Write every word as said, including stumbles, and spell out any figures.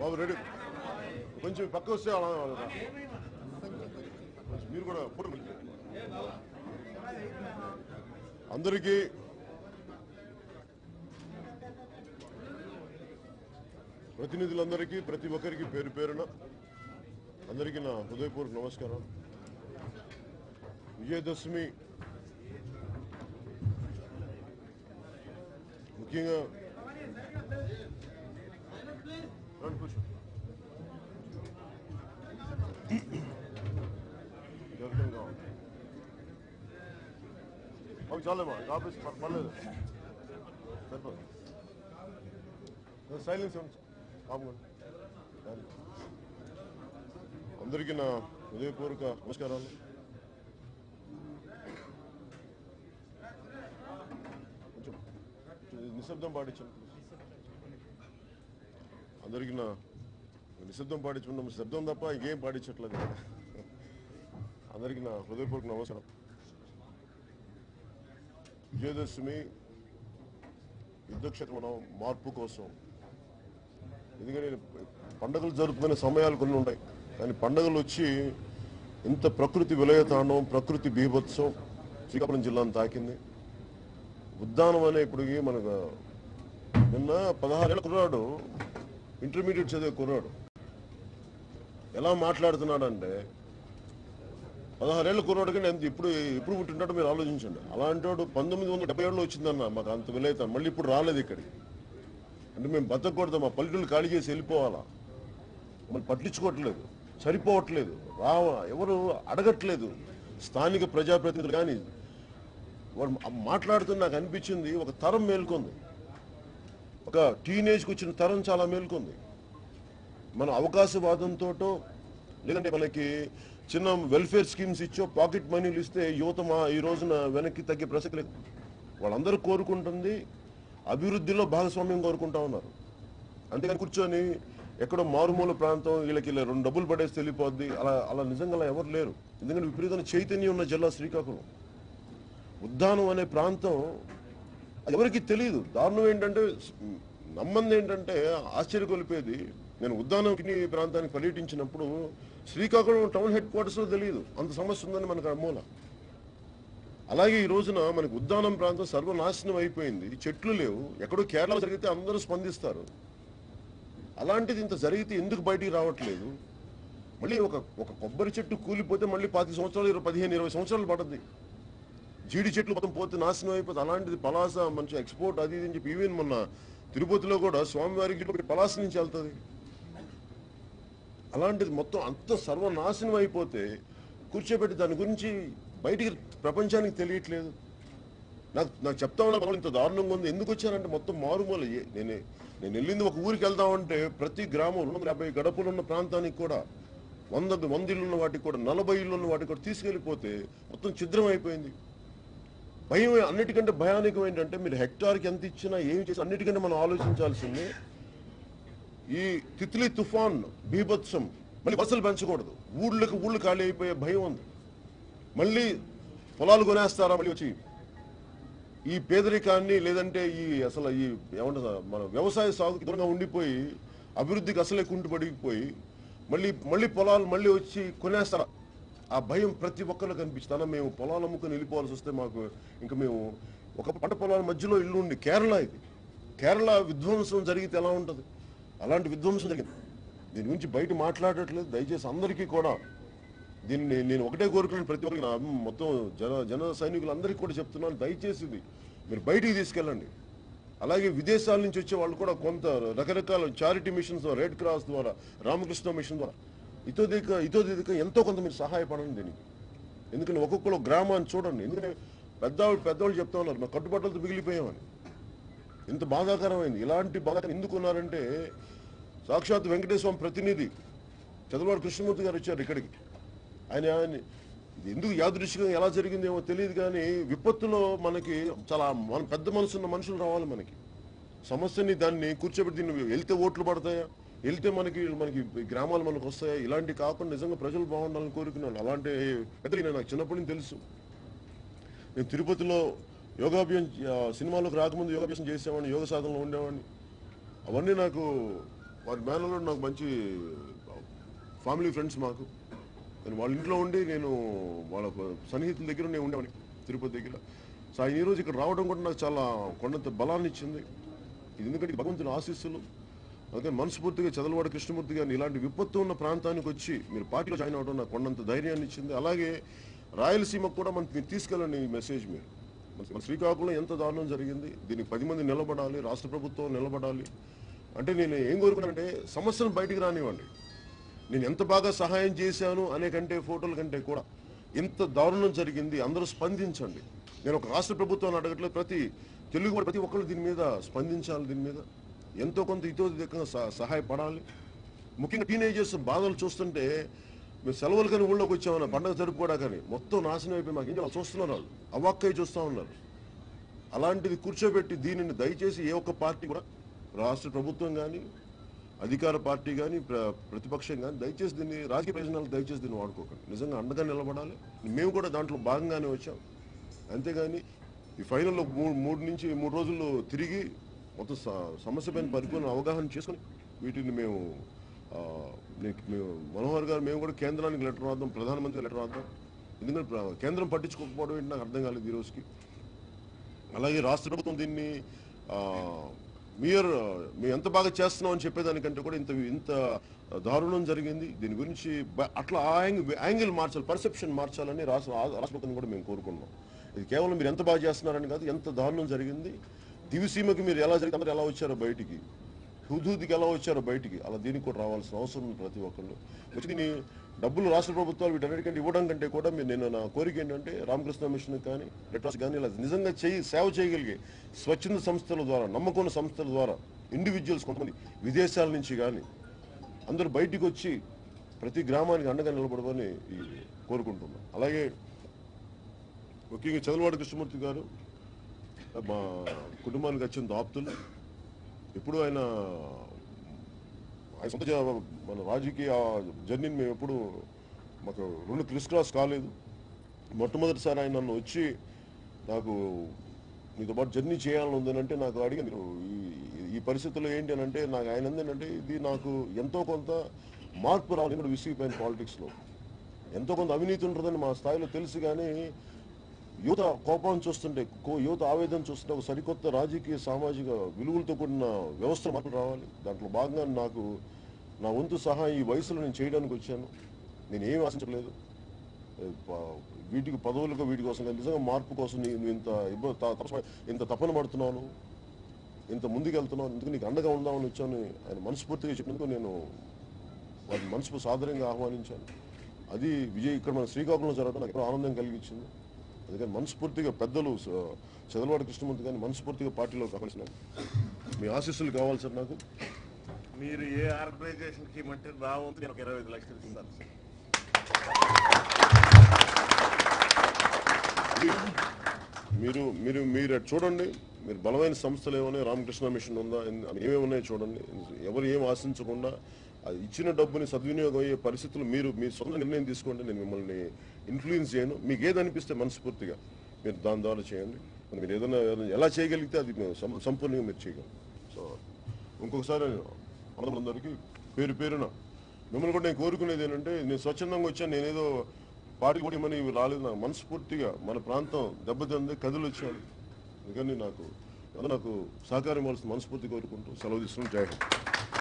బాబు ready కొంచెం పక్క వస్తే మీరు కూడా ఫోటో అందరికీ ప్రతినిధులందరికీ ప్రతి ఒక్కరికి పేరు పేరున అందరికీ నా హృదయపూర్వక నమస్కారం. విజయదశమి ముఖ్యంగా చాలేమా కాపీ పర్లేదు సైలెన్స్ అందరికీ నా హృదయపూర్వక నమస్కారాలు. నిశ్శబ్దం పాటించాను అందరికీ నా నిశ్శబ్దం పాటించుకున్నాం శబ్దం తప్ప ఇంకేం పాటించట్లేదు. అందరికీ నా హృదయపూర్వక నమస్కారం. విజయదశమి యుద్ధక్షేత్రంలో మార్పు కోసం, ఎందుకంటే పండుగలు జరుపుకునే సమయాలు కొన్ని ఉంటాయి, కానీ పండుగలు వచ్చి ఇంత ప్రకృతి విలయతాండం, ప్రకృతి బీభత్సం శ్రీకాకుళం జిల్లాను తాకింది. ఉద్దానం అనే ఇప్పటికి మనకు నిన్న పదహారేళ్ళ కుర్రాడు, ఇంటర్మీడియట్ చదివే కుర్రాడు ఎలా మాట్లాడుతున్నాడు అంటే, పదహారేళ్ళ కుర్రాడు కంటే ఎంత ఇప్పుడు ఇప్పుడు పుట్టినట్టు మీరు ఆలోచించండి. అలాంటి వాడు పంతొమ్మిది వందల డెబ్బై ఏడులో వచ్చిందన్న, మాకు అంత విలయతాండం మళ్ళీ ఇప్పుడు రాలేదు ఇక్కడికి. అంటే మేము బతకూడదు, మా పల్లెటూళ్ళు ఖాళీ చేసి వెళ్ళిపోవాలా, మమ్మల్ని పట్టించుకోవట్లేదు, సరిపోవట్లేదు, రావా ఎవరు అడగట్లేదు. స్థానిక ప్రజాప్రతినిధులు కానీ వాడు మాట్లాడుతున్న నాకు అనిపించింది ఒక తరం మేల్కొంది, ఒక టీనేజ్కి వచ్చిన తరం చాలా మేల్కొంది. మన అవకాశవాదంతో లేదంటే మనకి చిన్న వెల్ఫేర్ స్కీమ్స్ ఇచ్చో పాకెట్ మనీలు ఇస్తే యువత మా ఈ రోజున వెనక్కి తగ్గే ప్రసక్తి లేదు. వాళ్ళందరూ కోరుకుంటుంది అభివృద్ధిలో భాగస్వామ్యం కోరుకుంటా ఉన్నారు. అంతేకాని కూర్చొని ఎక్కడో మారుమూల ప్రాంతం వీళ్ళకి ఇలా రెండు డబ్బులు పడేసి వెళ్ళిపోద్ది అలా అలా నిజంగా అలా ఎవరు లేరు. ఎందుకంటే విపరీతమైన చైతన్యం ఉన్న జిల్లా శ్రీకాకుళం. ఉద్దానం అనే ప్రాంతం ఎవరికి తెలియదు. దారుణం ఏంటంటే, నమ్మంది ఏంటంటే, ఆశ్చర్యకొలిపేది, నేను ఉద్దానంకి ప్రాంతానికి పర్యటించినప్పుడు శ్రీకాకుళం టౌన్ హెడ్ క్వార్టర్స్లో తెలియదు అంత సమస్య ఉందని మనకు అమూల. అలాగే ఈ రోజున మనకు ఉద్దానం ప్రాంతం సర్వనాశనం అయిపోయింది, చెట్లు లేవు. ఎక్కడో కేరళ జరిగితే అందరూ స్పందిస్తారు, అలాంటిది ఇంత జరిగితే ఎందుకు బయటికి రావట్లేదు? మళ్ళీ ఒక ఒక కొబ్బరి చెట్టు కూలిపోతే మళ్ళీ పాతి సంవత్సరాలు ఇరవై పదిహేను ఇరవై సంవత్సరాలు పడుతుంది. జీడి చెట్లు మొత్తం పోతే నాశనం అయిపోతుంది. అలాంటిది పలాస మంచి ఎక్స్పోర్ట్ అది ఇది అని చెప్పి ఈవెన్ మొన్న తిరుపతిలో కూడా స్వామివారికి పలాస నుంచి వెళ్తుంది. అలాంటిది మొత్తం అంత సర్వనాశనం అయిపోతే కూర్చోబెట్టి దాని గురించి బయటికి ప్రపంచానికి తెలియట్లేదు. నాకు నాకు చెప్తా ఉన్నా ఇంత దారుణంగా ఉంది. ఎందుకు వచ్చానంటే మొత్తం మారుమూల, నేను నేను వెళ్ళింది ఒక ఊరికి వెళ్దామంటే ప్రతి గ్రామం రెండు వందల యాభై గడపలు ఉన్న ప్రాంతానికి కూడా, వంద వంద ఇళ్ళు ఉన్న వాటికి కూడా, నలభై ఇళ్ళు ఉన్న వాటికి కూడా తీసుకెళ్ళిపోతే మొత్తం ఛిద్రం అయిపోయింది. భయం అన్నిటికంటే భయానకం ఏంటంటే, మీరు హెక్టార్కి ఎంత ఇచ్చినా ఏమి చేసినా అన్నిటికంటే మనం ఆలోచించాల్సింది ఈ తిత్లీ తుఫాన్ బీభత్సం. మళ్ళీ బస్సులు పెంచకూడదు, ఊళ్ళకి ఊళ్ళు ఖాళీ అయిపోయే భయం ఉంది. మళ్ళీ పొలాలు కొనేస్తారా మళ్ళీ వచ్చి? ఈ పేదరికాన్ని లేదంటే ఈ అసలు ఈ ఏమంటారు మన వ్యవసాయ సాగుకి దూరంగా ఉండిపోయి అభివృద్ధికి అసలే కుంటుపడిపోయి మళ్ళీ మళ్ళీ పొలాలు మళ్ళీ వచ్చి కొనేస్తారా? ఆ భయం ప్రతి ఒక్కరు కనిపిస్తారా? మేము పొలాలు అమ్ముకొని వెళ్ళిపోవాల్సి వస్తే మాకు ఇంకా మేము ఒక పంట పొలాల మధ్యలో ఇల్లు ఉండి, కేరళ ఇది కేరళ విధ్వంసం జరిగితే ఎలా ఉంటుంది, అలాంటి విధ్వంసం జరిగింది. దీని గురించి బయట మాట్లాడట్లేదు. దయచేసి అందరికీ కూడా దీన్ని నేను ఒకటే కోరుకున్నాను, ప్రతి ఒక్కరికి నా మొత్తం జన జన సైనికులందరికీ కూడా చెప్తున్నాను, దయచేసి ఇది మీరు బయటికి తీసుకెళ్ళండి. అలాగే విదేశాల నుంచి వచ్చే వాళ్ళు కూడా కొంత రకరకాల చారిటీ మిషన్స్ ద్వారా, రెడ్ క్రాస్ ద్వారా, రామకృష్ణ మిషన్ ద్వారా ఇతోదిక ఇతోదిక ఎంతో కొంత మీరు సహాయపడండి దీనికి. ఎందుకంటే ఒక్కొక్కరు గ్రామాన్ని చూడండి. ఎందుకంటే పెద్దవాళ్ళు పెద్దవాళ్ళు చెప్తా ఉన్నారు, మా కట్టుబాట్లతో మిగిలిపోయామని. ఎంత బాధాకరమైంది, ఇలాంటి బాధాకరం ఎందుకున్నారంటే, సాక్షాత్ వెంకటేశ్వర స్వామి ప్రతినిధి చదలవాడ కృష్ణమూర్తి గారు వచ్చారు ఇక్కడికి. ఆయన ఎందుకు యాదృశ్చికంగా ఎలా జరిగిందేమో తెలియదు, కానీ విపత్తులో మనకి చాలా మన పెద్ద మనసున్న మనుషులు రావాలి. మనకి సమస్యని దాన్ని కూర్చోబెట్టి దీన్ని వెళ్తే ఓట్లు పడతాయా, వెళ్తే మనకి మనకి గ్రామాలు మనకు వస్తాయా, ఇలాంటి కాకుండా నిజంగా ప్రజలు బాగుండాలని కోరుకున్నాను. అలాంటి పెద్దలు నేను నాకు చిన్నప్పటి నుంచి తెలుసు. నేను తిరుపతిలో యోగాభ్యాసం సినిమాలోకి రాకముందు యోగాభ్యాసం చేసేవాడిని, యోగ సాధనలో ఉండేవాడిని. అవన్నీ నాకు వారి మేనలో నాకు మంచి ఫ్యామిలీ ఫ్రెండ్స్ మాకు. నేను వాళ్ళ ఇంట్లో ఉండి నేను వాళ్ళ సన్నిహితుల దగ్గర నేను ఉండేవాడిని తిరుపతి దగ్గర. సో ఆయన ఈరోజు ఇక్కడ రావడం కూడా నాకు చాలా కొండంత బలాన్ని ఇచ్చింది. ఇది ఎందుకంటే భగవంతుని ఆశీస్సులు. అందుకని మనస్ఫూర్తిగా చదలవాడ కృష్ణమూర్తి గారిని ఇలాంటి విపత్తు ఉన్న ప్రాంతానికి వచ్చి మీరు పార్టీలో జాయిన్ అవ్వడం నాకు కొండంత ధైర్యాన్ని ఇచ్చింది. అలాగే రాయలసీమకు కూడా మనకి మీరు తీసుకెళ్ళండి ఈ మెసేజ్. మీరు మన శ్రీకాకుళం ఎంత దారుణం జరిగింది, దీనికి పది మంది నిలబడాలి, రాష్ట్ర ప్రభుత్వం నిలబడాలి. అంటే నేను ఏం కోరుకున్నానంటే సమస్యను బయటికి రానివ్వండి. నేను ఎంత బాగా సహాయం చేశాను అనే కంటే ఫోటోల కంటే కూడా ఎంత దారుణం జరిగింది అందరూ స్పందించండి. నేను ఒక రాష్ట్ర ప్రభుత్వాన్ని అడగట్లేదు, ప్రతి తెలుగు ప్రతి ఒక్కరు దీని మీద స్పందించాలి, దీని మీద ఎంతో కొంత ఇతోధికంగా సహాయపడాలి. ముఖ్యంగా టీనేజర్స్ బాధలు చూస్తుంటే మేము సెలవులు కానీ ఊళ్ళోకి వచ్చామన్నా పండుగ జరుపుకోడా కానీ మొత్తం నాశనం అయిపోయి మాకు ఇంకా చూస్తున్నారు, వాళ్ళు అవాక్కై చూస్తూ ఉన్నారు. అలాంటిది కూర్చోబెట్టి దీనిని దయచేసి ఏ ఒక్క పార్టీ కూడా, రాష్ట్ర ప్రభుత్వం కానీ అధికార పార్టీ కానీ ప్రతిపక్షం కానీ, దయచేసి దీన్ని రాజకీయ ప్రయోజనాలు దయచేసి దీన్ని వాడుకోకండి. నిజంగా అండగా నిలబడాలి. మేము కూడా దాంట్లో భాగంగానే వచ్చాం. అంతేగాని ఈ ఫైనల్లో మూడు మూడు నుంచి మూడు రోజుల్లో తిరిగి మొత్తం సమస్య పైన పరిపూర్ణ అవగాహన చేసుకుని వీటిని మేము మేము మనోహర్ గారు మేము కూడా కేంద్రానికి లెటర్ రాద్దాం, ప్రధానమంత్రి లెటర్ రాద్దాం. ఎందుకంటే కేంద్రం పట్టించుకోకపోవడం ఏంటి నాకు అర్థం కాలేదు ఈరోజుకి. అలాగే రాష్ట్ర ప్రభుత్వం దీన్ని మీరు మేము ఎంత బాగా చేస్తున్నాం అని చెప్పేదానికంటే కూడా ఇంత ఇంత దారుణం జరిగింది దీని గురించి అట్లా యాంగిల్ మార్చాలి, పర్సెప్షన్ మార్చాలని రాష్ట్ర రాష్ట్ర ప్రభుత్వం కూడా మేము కోరుకున్నాం. ఇది కేవలం మీరు ఎంత బాగా చేస్తున్నారని కాదు, ఎంత దారుణం జరిగింది. దివిసీమకి మీరు ఎలా జరిగింది, అందరూ ఎలా వచ్చారో బయటికి, హుదూద్కి ఎలా వచ్చారో బయటికి, అలా దీనికి కూడా రావాల్సిన అవసరం ఉంది ప్రతి ఒక్కళ్ళు. దీన్ని డబ్బులు రాష్ట్ర ప్రభుత్వాలు వీటన్నిటికంటే ఇవ్వడం కంటే కూడా మీరు నేను నా కోరిక ఏంటంటే రామకృష్ణ మిషన్ కానీ రెట్రాస్ కానీ ఇలా నిజంగా చేయి సేవ చేయగలిగే స్వచ్ఛంద సంస్థల ద్వారా, నమ్మకం సంస్థల ద్వారా, ఇండివిజువల్స్ కొంతమంది విదేశాల నుంచి కానీ అందరూ బయటికి వచ్చి ప్రతి గ్రామానికి అండగా నిలబడమని కోరుకుంటున్నాం. అలాగే ముఖ్యంగా చదలవాడ కృష్ణమూర్తి గారు మా కుటుంబానికి అత్యంత ఆప్తులు. ఎప్పుడు ఆయన ఆయన సొంత మన రాజకీయ జర్నీని మేము ఎప్పుడు మాకు రెండు క్రిస్ క్రాస్ కాలేదు. మొట్టమొదటిసారి ఆయన నన్ను వచ్చి నాకు మీతో పాటు జర్నీ చేయాలని ఉందనంటే నాకు అడిగి మీరు ఈ పరిస్థితుల్లో ఏంటి అని అంటే నాకు ఆయన ఏంటంటే ఇది నాకు ఎంతో కొంత మార్పు రావాలి. ఇక్కడ విసిగిపోయిన పాలిటిక్స్లో ఎంతో కొంత అవినీతి ఉంటుందని మా స్థాయిలో తెలుసు, కానీ యువత కోపాన్ని చూస్తుంటే, యువత ఆవేదన చూస్తుంటే ఒక సరికొత్త రాజకీయ సామాజిక విలువలతో కూడిన వ్యవస్థ మార్పు రావాలి. దాంట్లో భాగంగా నాకు నా వంతు సహాయం ఈ వయసులో నేను చేయడానికి వచ్చాను. నేను ఏమి ఆశించలేదు వీటికి పదవులకు వీటి కోసం, నిజంగా మార్పు కోసం నేను ఇంత ఇబ్బంది ఇంత తపన పడుతున్నాను, ఇంత ముందుకెళ్తున్నాను, ఎందుకు నీకు అండగా ఉందామని వచ్చాను ఆయన మనస్ఫూర్తిగా చెప్పినందుకు నేను వారిని మనసు సాధారణంగా ఆహ్వానించాను. అది విజయ్ ఇక్కడ మన శ్రీకాకుళంలో జరగడం నాకు ఆనందం కలిగించింది. అందుకని మనస్ఫూర్తిగా పెద్దలు చదలవాడ కృష్ణమూర్తి కానీ మనస్ఫూర్తిగా పార్టీలో కావాల్సిన మీ ఆశీస్సులు కావాలి సార్. నాకు మీరు ఏ ఆర్గనైజేషన్కి మంటే రావద్దు, నేను ఒక ఇరవై ఐదు లక్షలు ఇస్తాను సార్. మీరు మీరు మీరు చూడండి, మీరు బలమైన సంస్థలు ఏమైనా రామకృష్ణ మిషన్ ఉందా ఏమేమి ఉన్నాయో చూడండి. ఎవరు ఏం ఆశించకుండా ఇచ్చిన డబ్బుని సద్వినియోగం అయ్యే పరిస్థితులు మీరు మీ సొంత నిర్ణయం తీసుకోండి. నేను మిమ్మల్ని ఇన్ఫ్లుయెన్స్ చేయను. మీకు ఏదనిపిస్తే మనస్ఫూర్తిగా మీరు దాని ద్వారా చేయండి. మీరు ఏదైనా ఎలా చేయగలిగితే అది సంపూర్ణంగా మీరు చేయగలం. సో ఇంకొకసారి అందరికీ పేరు పేరున మిమ్మల్ని కూడా నేను కోరుకునేది ఏంటంటే, నేను స్వచ్ఛందంగా వచ్చాను, నేనేదో పార్టీ కూడా ఏమని ఇవి రాలేదు. నాకు మనస్ఫూర్తిగా మన ప్రాంతం దెబ్బతింది, కథలు వచ్చాను. అందుకని నాకు నాకు సహకారం ఇవ్వాల్సిన మనస్ఫూర్తి కోరుకుంటూ సెలవు తీసుకుని జై హింద్.